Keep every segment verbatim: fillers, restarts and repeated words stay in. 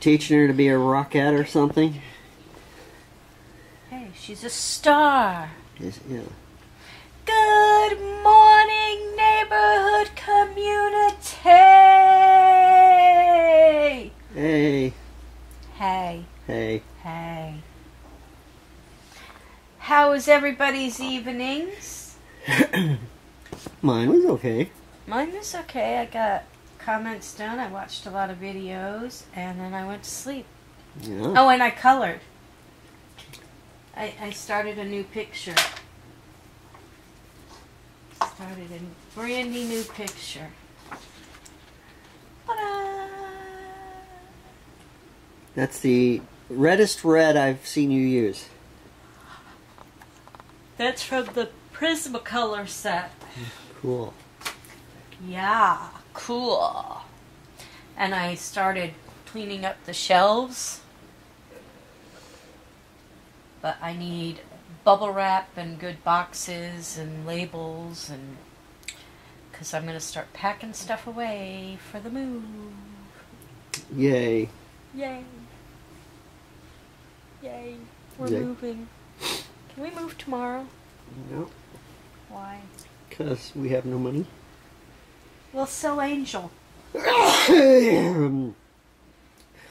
teaching her to be a rockette or something? Hey, she's a star. Yes, yeah. Good morning, neighborhood community. Hey. Hey. Hey. Hey. How was everybody's evenings? Mine was okay. Mine was okay. I got comments done. I watched a lot of videos, and then I went to sleep. Yeah. Oh, and I colored. I, I started a new picture. Started a brandy new picture. Ta-da! That's the reddest red I've seen you use. That's from the Prismacolor set. Cool. Yeah, cool. And I started cleaning up the shelves. But I need bubble wrap and good boxes and labels, and because I'm going to start packing stuff away for the move. Yay. Yay. Yay. We're Yay. moving. Can we move tomorrow? No. Why? Because we have no money. We'll sell Angel.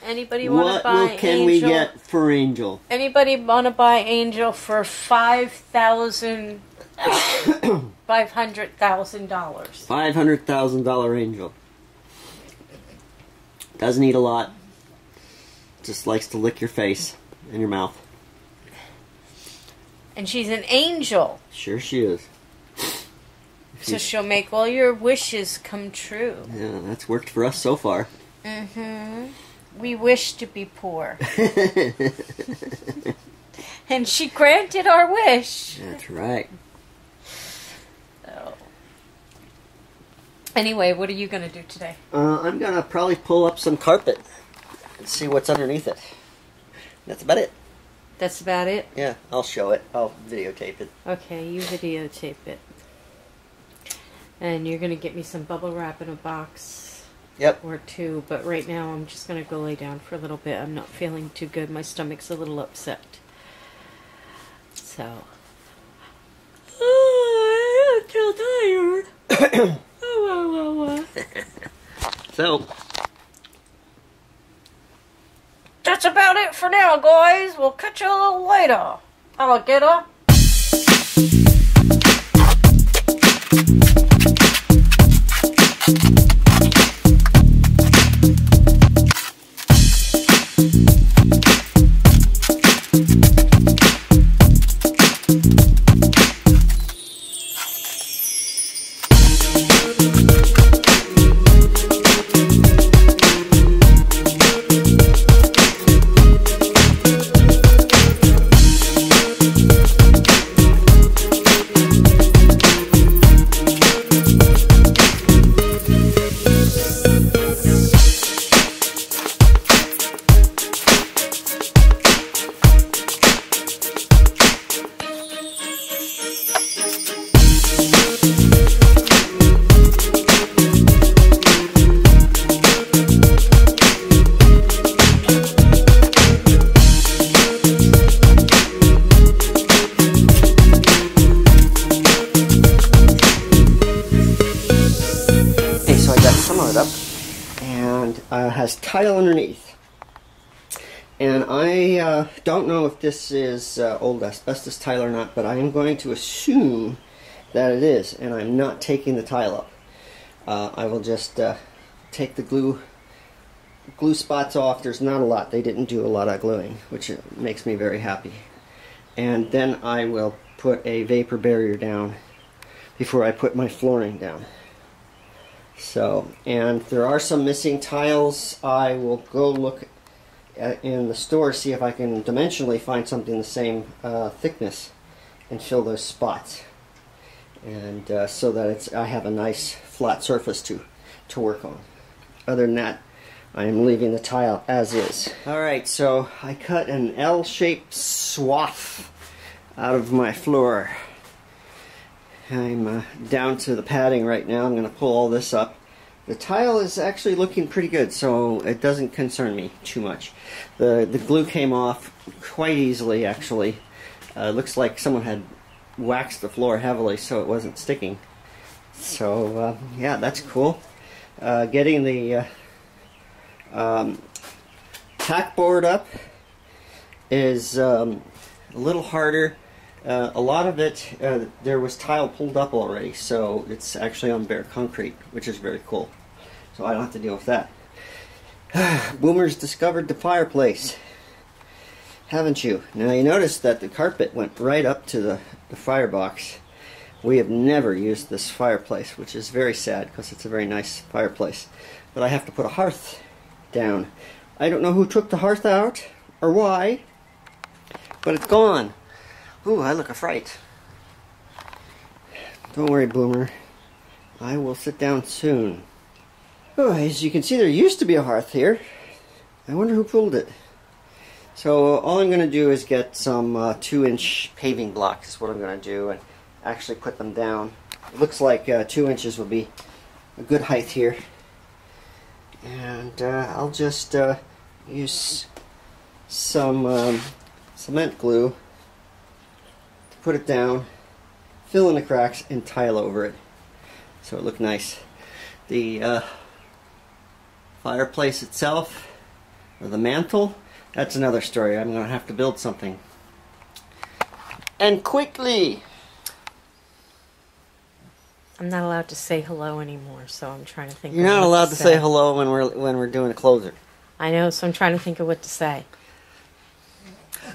Anybody want to buy Angel? What can we get for Angel? Anybody want to buy Angel for five thousand, five hundred thousand dollars? Five hundred thousand dollar Angel. Doesn't eat a lot. Just likes to lick your face and your mouth. And she's an angel. Sure she is. So she'll make all your wishes come true. Yeah, that's worked for us so far. Mm-hmm. We wish to be poor. And she granted our wish. That's right. So. Anyway, what are you going to do today? Uh, I'm going to probably pull up some carpet and see what's underneath it. That's about it. That's about it? Yeah, I'll show it. I'll videotape it. Okay, you videotape it. And you're going to get me some bubble wrap in a box, yep, or two. But right now I'm just going to go lay down for a little bit. I'm not feeling too good. My stomach's a little upset. So. Oh, I am so tired. Oh, wow, wow, wow. So. That's about it for now, guys. We'll catch you a little later. Alligator. Tile underneath, and I uh, don't know if this is uh, old asbestos tile or not, but I am going to assume that it is, and I'm not taking the tile up. Uh, I will just uh, take the glue glue spots off. There's not a lot. They didn't do a lot of gluing, which makes me very happy. And then I will put a vapor barrier down before I put my flooring down. So, and if there are some missing tiles, I will go look at, in the store, see if I can dimensionally find something the same uh, thickness and fill those spots, and uh, so that it's, I have a nice flat surface to to work on. Other than that, I am leaving the tile as is. Alright, so I cut an L-shaped swath out of my floor. I'm uh, down to the padding right now. I'm going to pull all this up The tile is actually looking pretty good, so it doesn't concern me too much. The, the glue came off quite easily, actually. Uh, looks like someone had waxed the floor heavily so it wasn't sticking. So, uh, yeah, that's cool. Uh, getting the uh, um, tack board up is um, a little harder. Uh, a lot of it, uh, there was tile pulled up already, so it's actually on bare concrete, which is very cool. So I don't have to deal with that. Boomers discovered the fireplace, haven't you? Now you notice that the carpet went right up to the, the firebox. We have never used this fireplace, which is very sad because it's a very nice fireplace. But I have to put a hearth down. I don't know who took the hearth out or why, but it's gone. Ooh, I look a fright. Don't worry, Boomer. I will sit down soon. Oh, as you can see, there used to be a hearth here. I wonder who pulled it. So all I'm going to do is get some uh, two-inch paving blocks is what I'm going to do and actually put them down. It looks like uh, two inches will be a good height here. And uh, I'll just uh, use some um, cement glue. Put it down, fill in the cracks, and tile over it so it looked nice. The uh, fireplace itself, or the mantle, that's another story. I'm going to have to build something. And quickly! I'm not allowed to say hello anymore, so I'm trying to think. You're not allowed to say hello when we're when we're doing a closer. I know, so I'm trying to think of what to say.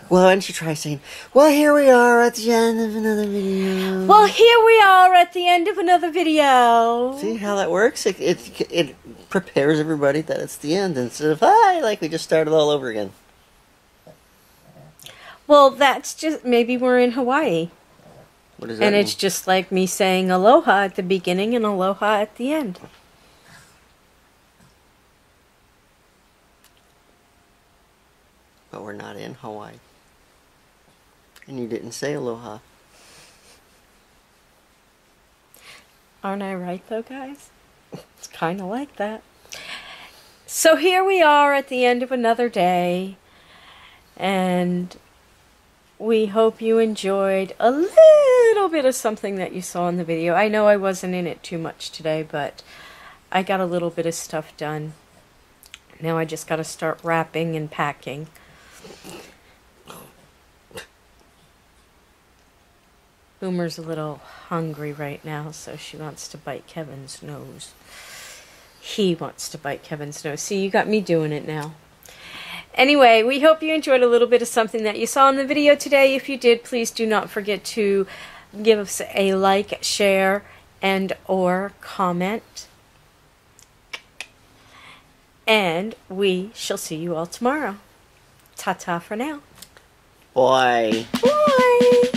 Well, and she tries saying, well, here we are at the end of another video. Well, here we are at the end of another video. See how that works? It, it, it prepares everybody that it's the end instead of, hi, like we just started all over again. Well, that's just, maybe we're in Hawaii. What does that mean? And it's just like me saying aloha at the beginning and aloha at the end. But we're not in Hawaii. And you didn't say aloha. Aren't I right, though, guys? It's kind of like that. So here we are at the end of another day. And we hope you enjoyed a little bit of something that you saw in the video. I know I wasn't in it too much today, but I got a little bit of stuff done. Now I just got to start wrapping and packing. Boomer's a little hungry right now, so she wants to bite Kevin's nose. He wants to bite Kevin's nose. See, you got me doing it now. Anyway, we hope you enjoyed a little bit of something that you saw in the video today. If you did, please do not forget to give us a like, share, and or comment. And we shall see you all tomorrow. Ta-ta for now. Bye. Bye.